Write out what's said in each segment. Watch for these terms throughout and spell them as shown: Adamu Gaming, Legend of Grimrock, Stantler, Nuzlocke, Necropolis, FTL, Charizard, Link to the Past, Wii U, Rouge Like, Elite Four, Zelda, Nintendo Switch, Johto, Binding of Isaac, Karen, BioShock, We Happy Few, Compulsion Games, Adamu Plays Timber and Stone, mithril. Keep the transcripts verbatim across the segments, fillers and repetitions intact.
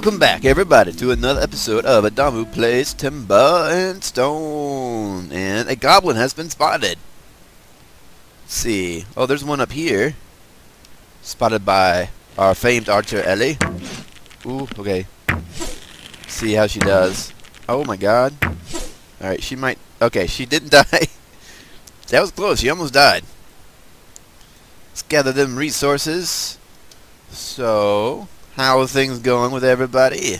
Welcome back, everybody, to another episode of Adamu Plays Timber and Stone. And a goblin has been spotted. Let's see. Oh, there's one up here. Spotted by our famed archer, Ellie. Ooh, okay. Let's see how she does. Oh, my God. Alright, she might... Okay, she didn't die. That was close. She almost died. Let's gather them resources. So... how are things going with everybody?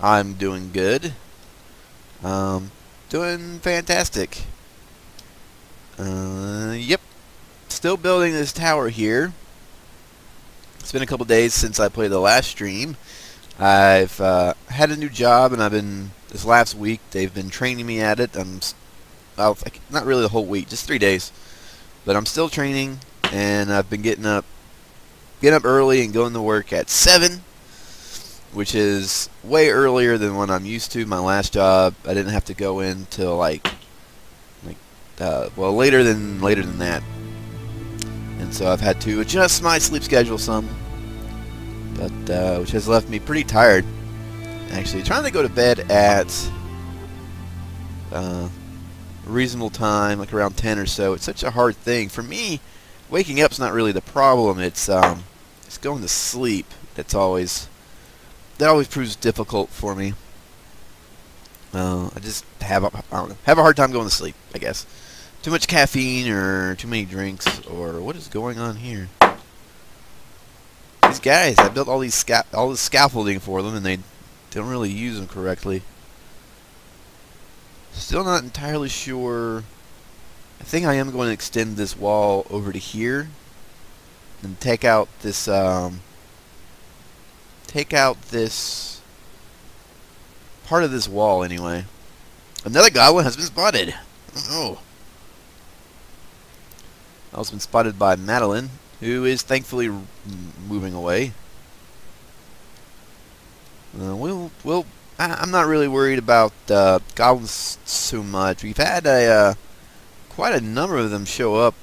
I'm doing good. Um, doing fantastic. Uh, yep. Still building this tower here. It's been a couple days since I played the last stream. I've uh, had a new job, and I've been, this last week, they've been training me at it. I'm, well, not really the whole week, just three days. But I'm still training, and I've been getting up Get up early and going to work at seven, which is way earlier than when I'm used to. My last job, I didn't have to go in till like, like, uh, well, later than later than that. And so I've had to adjust my sleep schedule some, but uh, which has left me pretty tired. Actually, trying to go to bed at uh, a reasonable time, like around ten or so. It's such a hard thing for me. Waking up's not really the problem. It's um, it's going to sleep. That's always that always proves difficult for me. Uh, I just have a, I don't know, have a hard time going to sleep, I guess. Too much caffeine or too many drinks or what is going on here? These guys, I built all these sca all this scaffolding for them, and they don't really use them correctly. Still not entirely sure. I think I am going to extend this wall over to here and take out this um, take out this part of this wall anyway. Another goblin has been spotted. Oh, I was been spotted by Madeline, who is thankfully r moving away. Uh, we'll we'll. I I'm not really worried about uh, goblins so much. We've had a. Uh, Quite a number of them show up.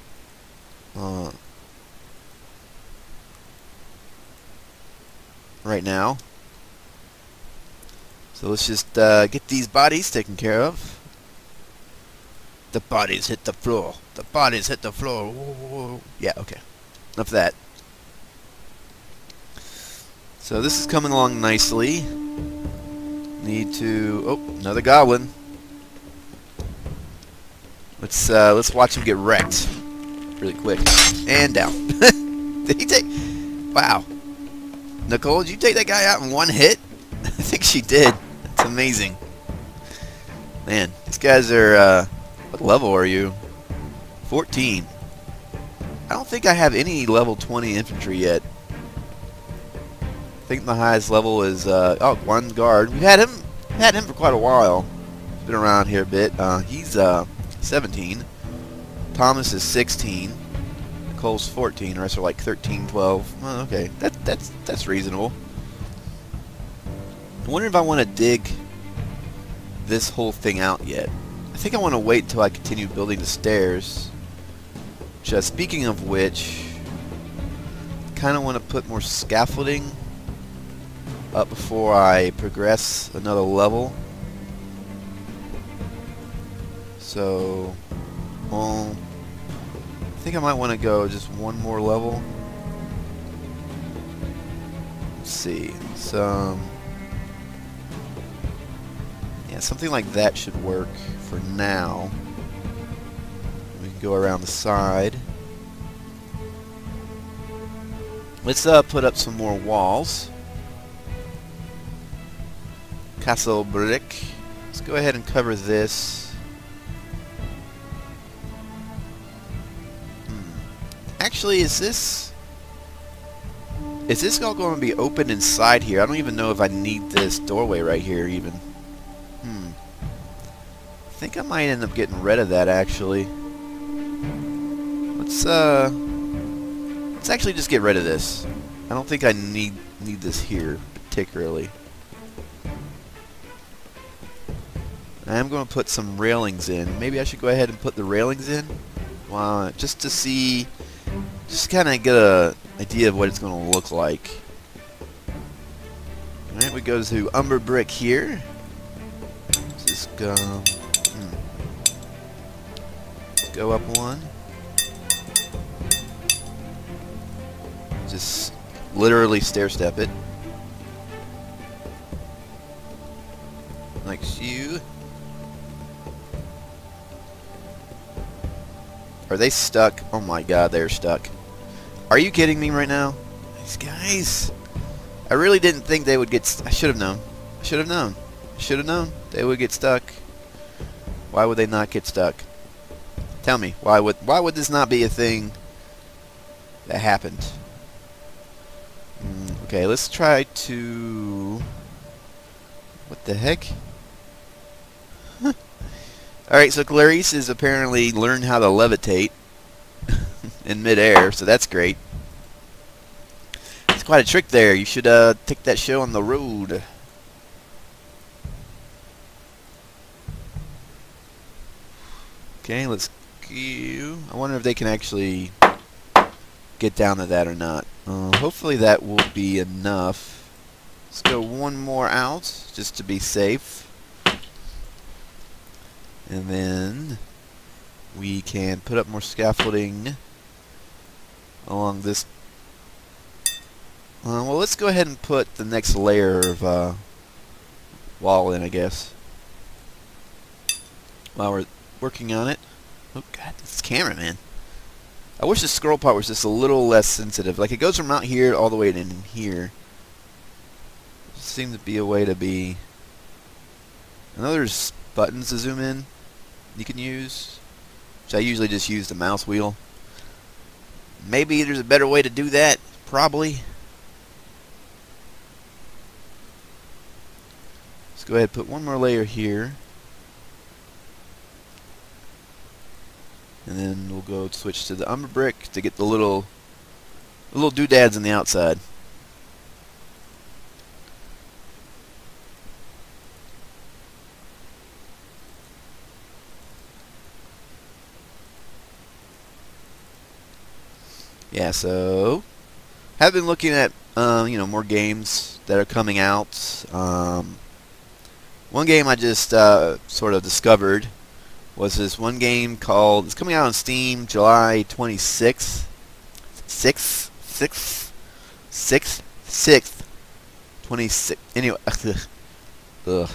Uh, right now. So let's just uh, get these bodies taken care of. The bodies hit the floor. The bodies hit the floor. Whoa, whoa, whoa. Yeah, okay. Enough of that. So this is coming along nicely. Need to... Oh, another goblin. Let's uh, let's watch him get wrecked really quick and down. Did he take? Wow, Nicole, did you take that guy out in one hit? I think she did. That's amazing. Man, these guys are. Uh, what level are you? fourteen. I don't think I have any level twenty infantry yet. I think the highest level is uh, oh, one guard. We've had him had him for quite a while. He's been around here a bit. Uh, he's uh. seventeen. Thomas is sixteen. Cole's fourteen. The rest are like thirteen, twelve. Well, okay, that, that's that's reasonable. I wonder if I want to dig this whole thing out yet. I think I want to wait until I continue building the stairs. Just speaking of which, kind of want to put more scaffolding up before I progress another level. So, well, I think I might want to go just one more level. Let's see, so, yeah, something like that should work for now. We can go around the side. Let's uh, put up some more walls. Castle brick. Let's go ahead and cover this. Actually, is this is this all going to be open inside here? I don't even know if I need this doorway right here even. Hmm. I think I might end up getting rid of that actually. Let's uh let's actually just get rid of this. I don't think I need need this here particularly. I am going to put some railings in. Maybe I should go ahead and put the railings in. Wow, just to see. Just kind of get a idea of what it's going to look like. Alright, we go to Umber Brick here. Let's just go... Hmm. Let's go up one. Just literally stair-step it. Like you. Are they stuck? Oh my god, they're stuck. Are you kidding me right now? These guys. I really didn't think they would get st I should have known. I should have known. I should have known. They would get stuck. Why would they not get stuck? Tell me, why would why would this not be a thing that happened? Mm, okay, let's try to... What the heck? Alright, so Clarice has apparently learned how to levitate in midair, so that's great. It's quite a trick there. You should uh, take that show on the road. Okay, let's go. I wonder if they can actually get down to that or not. Uh, hopefully that will be enough. Let's go one more out, just to be safe. And then we can put up more scaffolding along this. Uh, well, let's go ahead and put the next layer of uh, wall in, I guess. While we're working on it. Oh, God, this camera, man. I wish the scroll part was just a little less sensitive. Like, it goes from out here all the way to in here. Seems to be a way to be. I know there's buttons to zoom in you can use, which I usually just use the mouse wheel. Maybe there's a better way to do that, probably. Let's go ahead and put one more layer here. And then we'll go switch to the umber brick to get the little the little doodads on the outside. Yeah, so I've been looking at uh, you know, more games that are coming out. Um, one game I just uh, sort of discovered was this one game called, it's coming out on Steam July twenty-sixth, sixth, sixth, sixth, sixth, twenty-sixth. Anyway, ugh,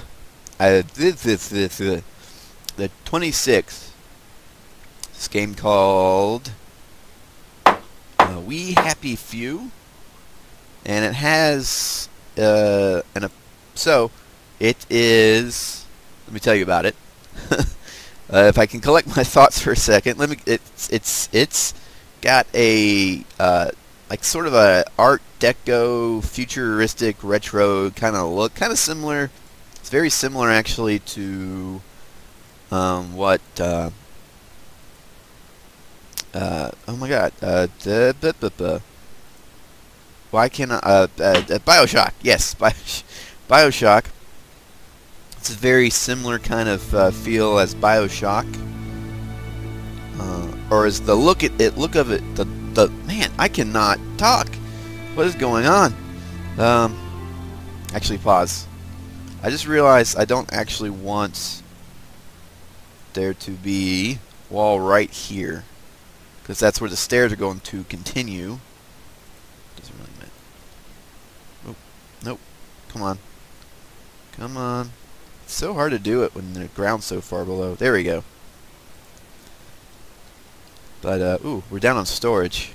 I this this this the twenty-sixth. This game called Uh, We Happy Few, and it has uh, an, a, so it is, let me tell you about it. uh, if I can collect my thoughts for a second, let me, it's it's it's got a uh, like sort of a art deco futuristic retro kind of look, kind of similar. It's very similar actually to um, what uh, Uh, oh my god, uh, duh, buh, buh, buh. Why can't I, uh, uh, uh, BioShock, yes, BioShock, it's a very similar kind of uh, feel as BioShock, uh, or as the look at it, look of it, the, the, man, I cannot talk, what is going on? Um, actually, pause, I just realized I don't actually want there to be a wall right here. Because that's where the stairs are going to continue. Doesn't really matter. Nope. Nope. Come on. Come on. It's so hard to do it when the ground's so far below. There we go. But, uh, ooh, we're down on storage.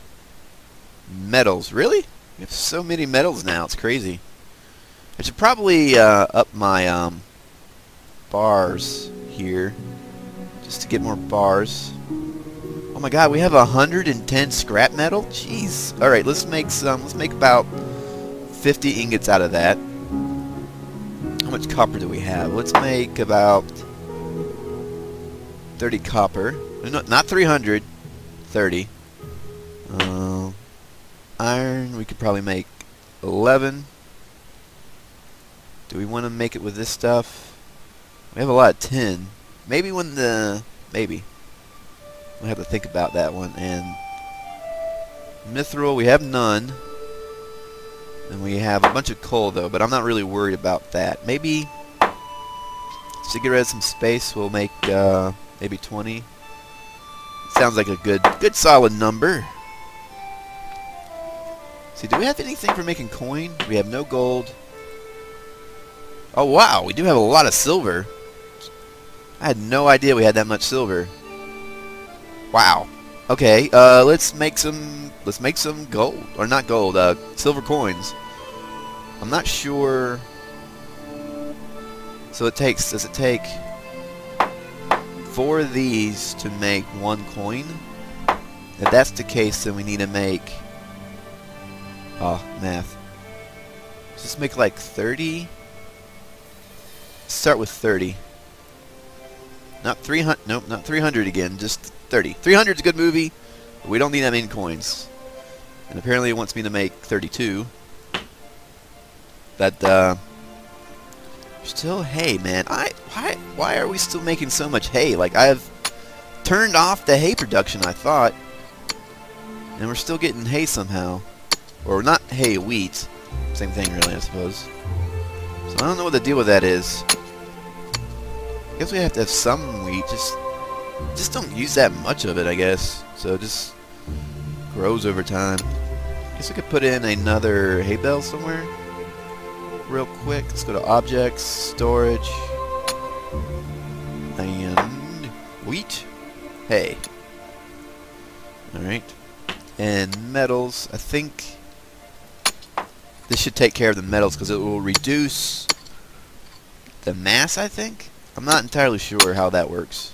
Metals. Really? We have so many metals now. It's crazy. I should probably, uh, up my, um, bars here. Just to get more bars. Oh my god, we have one hundred ten scrap metal? Jeez. Alright, let's make some. Let's make about fifty ingots out of that. How much copper do we have? Let's make about thirty copper. No, not three hundred. thirty. Uh, iron, we could probably make eleven. Do we want to make it with this stuff? We have a lot of tin. Maybe when the... Maybe. We'll have to think about that one. And mithril, we have none. And we have a bunch of coal, though, but I'm not really worried about that. Maybe cigarettes and space will make uh, maybe twenty. Sounds like a good, good solid number. See, do we have anything for making coin? We have no gold. Oh, wow, we do have a lot of silver. I had no idea we had that much silver. Wow. Okay, uh, let's make some, let's make some gold, or not gold, uh, silver coins. I'm not sure. So it takes, does it take four of these to make one coin? If that's the case, then we need to make, oh, math. Let's just make like thirty. Let's start with thirty. Not three hundred, nope, not three hundred again, just thirty. three hundred's a good movie, but we don't need that many coins. And apparently it wants me to make thirty-two. That, uh... still hay, man. I, why, why are we still making so much hay? Like, I have turned off the hay production, I thought. And we're still getting hay somehow. Or not hay, wheat. Same thing, really, I suppose. So I don't know what the deal with that is. I guess we have to have some wheat, just... just don't use that much of it, I guess. So it just grows over time. I guess we could put in another hay bale somewhere real quick. Let's go to objects, storage, and wheat, hay. Alright. And metals. I think this should take care of the metals because it will reduce the mass, I think. I'm not entirely sure how that works.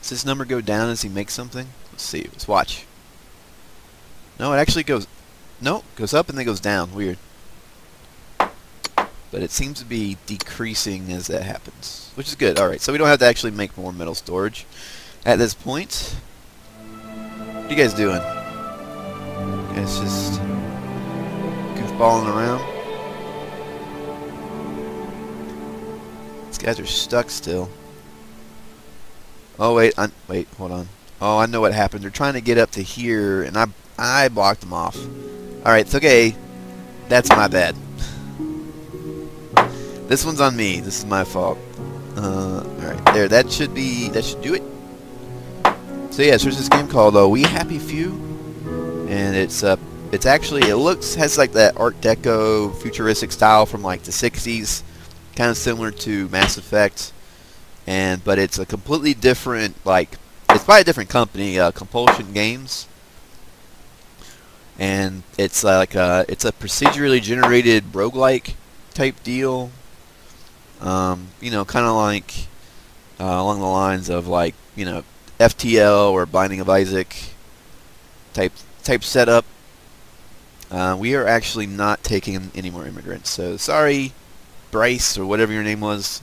Does this number go down as he makes something? Let's see. Let's watch. No, it actually goes... no, it goes up and then goes down. Weird. But it seems to be decreasing as that happens, which is good. Alright, so we don't have to actually make more metal storage at this point. What are you guys doing? You guys just goofballing around? These guys are stuck still. Oh wait, I'm, wait, hold on. Oh, I know what happened. They're trying to get up to here, and I I blocked them off. All right, it's okay. That's my bad. This one's on me. This is my fault. Uh, all right, there. That should be. That should do it. So yes, there's this game called uh, We Happy Few, and it's uh, it's actually it looks has like that Art Deco futuristic style from like the sixties, kind of similar to Mass Effect. And but it's a completely different, like it's by a different company, uh, Compulsion Games, and it's uh, like a it's a procedurally generated roguelike type deal. Um, you know, kind of like uh, along the lines of like you know F T L or Binding of Isaac type type setup. Uh, we are actually not taking any more immigrants, so sorry, Bryce or whatever your name was.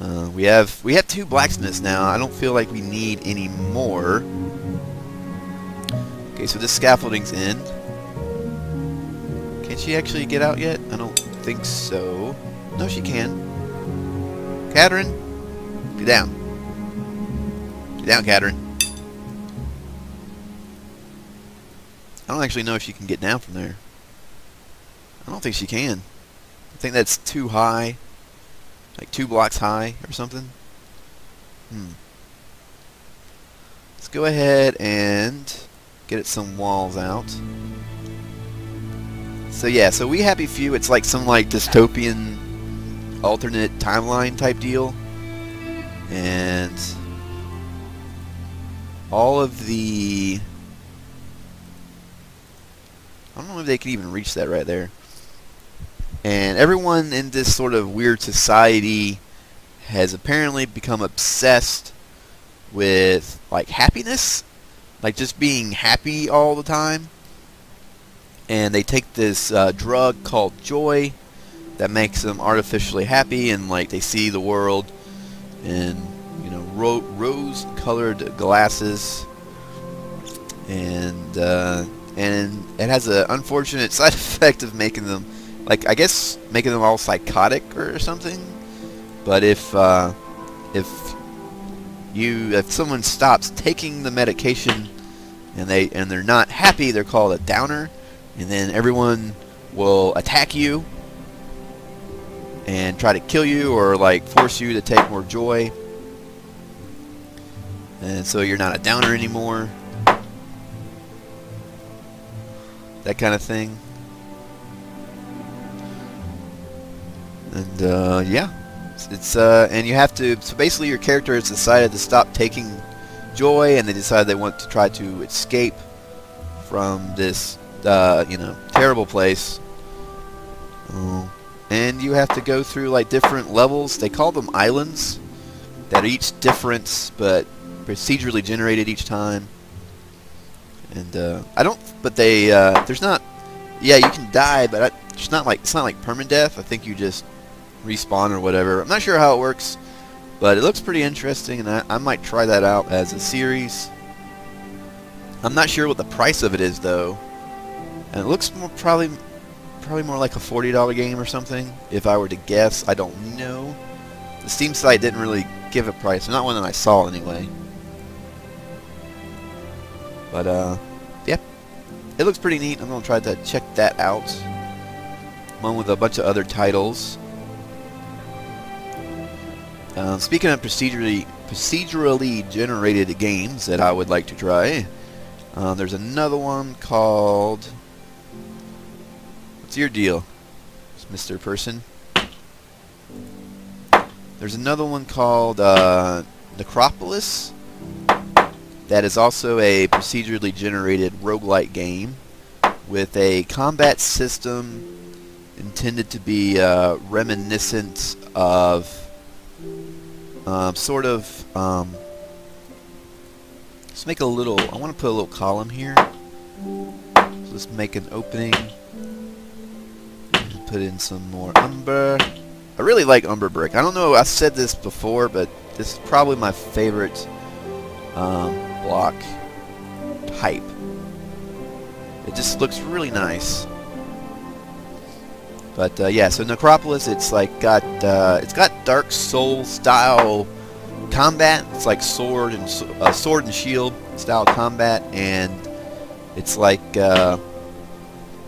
Uh, we have we have two blacksmiths now. I don't feel like we need any more. Okay, so this scaffolding's in. Can she actually get out yet? I don't think so. No, she can. Catherine, get down. Get down, Catherine. I don't actually know if she can get down from there. I don't think she can. I think that's too high. Like two blocks high or something. Hmm. Let's go ahead and get it some walls out. So yeah, so We Happy Few, it's like some like dystopian alternate timeline type deal. And all of the... I don't know if they can even reach that right there. And everyone in this sort of weird society has apparently become obsessed with, like, happiness. Like, just being happy all the time. And they take this uh, drug called joy that makes them artificially happy. And, like, they see the world in, you know, ro rose-colored glasses. And, uh, and it has an unfortunate side effect of making them... like, I guess making them all psychotic or something. But if uh, if you if someone stops taking the medication and they and they're not happy, they're called a downer. and then everyone will attack you and try to kill you or like force you to take more joy, and so you're not a downer anymore, that kind of thing. And uh, yeah, it's uh, and you have to, so basically your character has decided to stop taking joy, and they decide they want to try to escape from this uh, you know, terrible place. Uh, and you have to go through like different levels. They call them islands, that are each different but procedurally generated each time. And uh, I don't, but they uh, there's not, yeah, you can die, but I, it's not like it's not like permadeath. I think you just respawn or whatever. I'm not sure how it works, but it looks pretty interesting, and I, I might try that out as a series. I'm not sure what the price of it is though, and it looks more probably probably more like a forty dollar game or something. If I were to guess, I don't know. The Steam site didn't really give a price, not one that I saw anyway. But uh, yeah, it looks pretty neat. I'm gonna try to check that out, along with a bunch of other titles. Uh, speaking of procedurally procedurally generated games that I would like to try, uh, there's another one called, what's your deal, Mister Person? There's another one called uh, Necropolis, that is also a procedurally generated roguelike game with a combat system intended to be uh, reminiscent of Uh, sort of, um, let's make a little, I want to put a little column here, so let's make an opening, put in some more umber. I really like umber brick. I don't know, I said this before, but this is probably my favorite um, block type. It just looks really nice. But uh, yeah, so Necropolis, it's like got uh, it's got Dark Soul style combat. It's like sword and uh, sword and shield style combat, and it's like uh,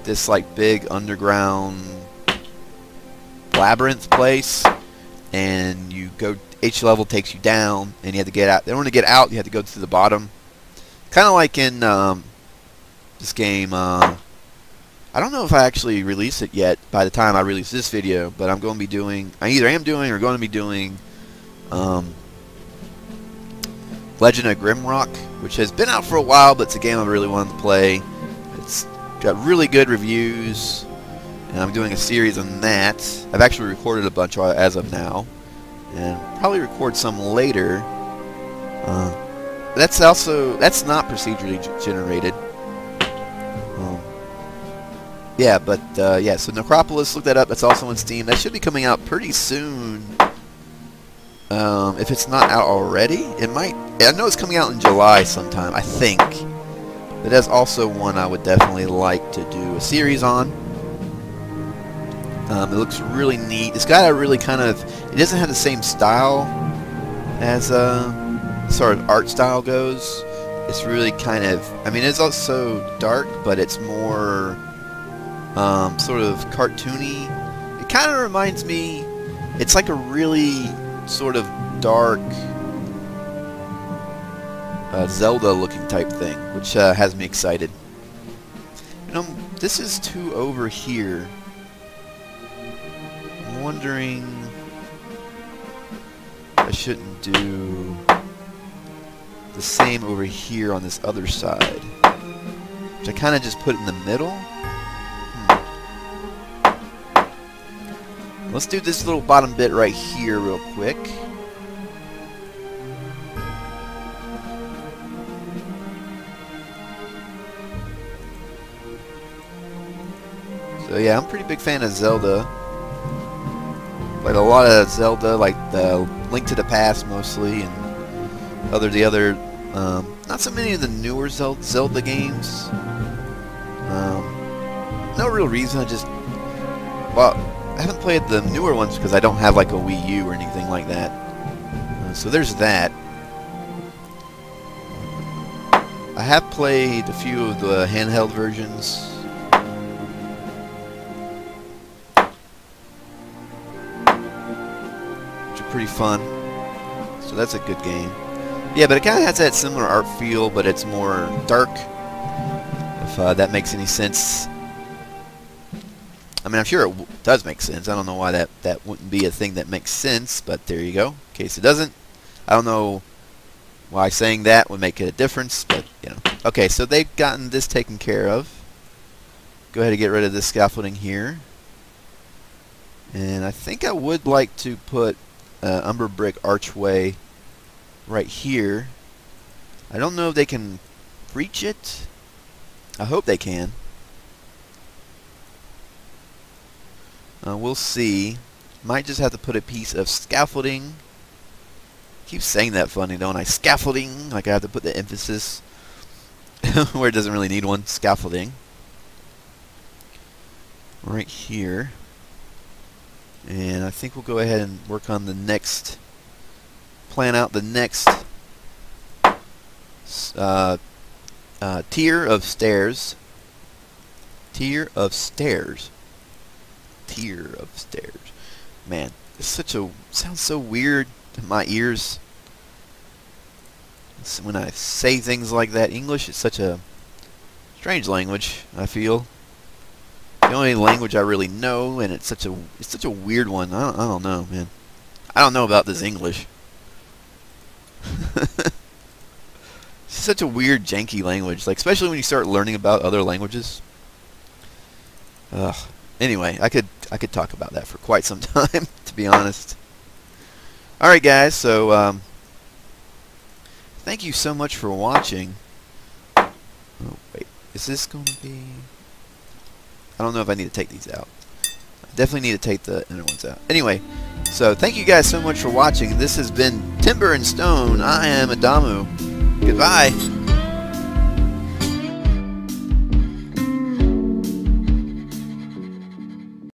this like big underground labyrinth place. And you go, each level takes you down, and you have to get out. They want to get out, you have to go through the bottom, kind of like in um, this game. Uh, I don't know if I actually release it yet by the time I release this video, but I'm going to be doing, I either am doing or going to be doing um, Legend of Grimrock, which has been out for a while, but it's a game I really wanted to play. It's got really good reviews, and I'm doing a series on that. I've actually recorded a bunch as of now, and I'll probably record some later. Uh, that's also, that's not procedurally generated. Yeah, but, uh, yeah, so Necropolis, look that up. That's also on Steam. That should be coming out pretty soon. Um, if it's not out already, it might. I know it's coming out in July sometime, I think. But that's also one I would definitely like to do a series on. Um, it looks really neat. It's got a really kind of, it doesn't have the same style as, uh, as far as art style goes. It's really kind of, I mean, it's also dark, but it's more Um, sort of cartoony. It kind of reminds me, it's like a really sort of dark uh, Zelda looking type thing, which uh, has me excited. And um, this is two over here. I'm wondering if I shouldn't do the same over here on this other side, which I kind of just put in the middle. Let's do this little bottom bit right here real quick. So yeah, I'm a pretty big fan of Zelda. Like a lot of Zelda, like the Link to the Past mostly, and other the other, um, not so many of the newer Zelda games. Um, no real reason, I just, well, I haven't played the newer ones because I don't have like a Wii U or anything like that. Uh, so there's that. I have played a few of the handheld versions. pretty fun. So that's a good game. Yeah, but it kind of has that similar art feel, but it's more dark, if uh, that makes any sense. I mean, I'm sure it w does make sense. I don't know why that, that wouldn't be a thing that makes sense, but there you go. In case it doesn't, I don't know why saying that would make it a difference, but, you know. Okay, so they've gotten this taken care of. Go ahead and get rid of this scaffolding here. And I think I would like to put uh, umber brick archway right here. I don't know if they can reach it. I hope they can. Uh, we'll see. Might just have to put a piece of scaffolding. Keep saying that funny, don't I? Scaffolding. Like I have to put the emphasis where it doesn't really need one. Scaffolding. Right here. And I think we'll go ahead and work on the next, plan out the next uh, uh, tier of stairs. Tier of stairs. Tier of stairs. Man, it's such a, sounds so weird to my ears. It's when I say things like that. English is such a strange language, I feel. The only language I really know, and it's such a it's such a weird one. I don't, I don't know, man. I don't know about this English. It's such a weird, janky language. Like, especially when you start learning about other languages. Ugh. Anyway, I could I could talk about that for quite some time, to be honest. All right, guys. So, um, thank you so much for watching. Oh wait, is this going to be? I don't know if I need to take these out. I definitely need to take the inner ones out. Anyway, so thank you guys so much for watching. This has been Timber and Stone. I am Adamu. Goodbye.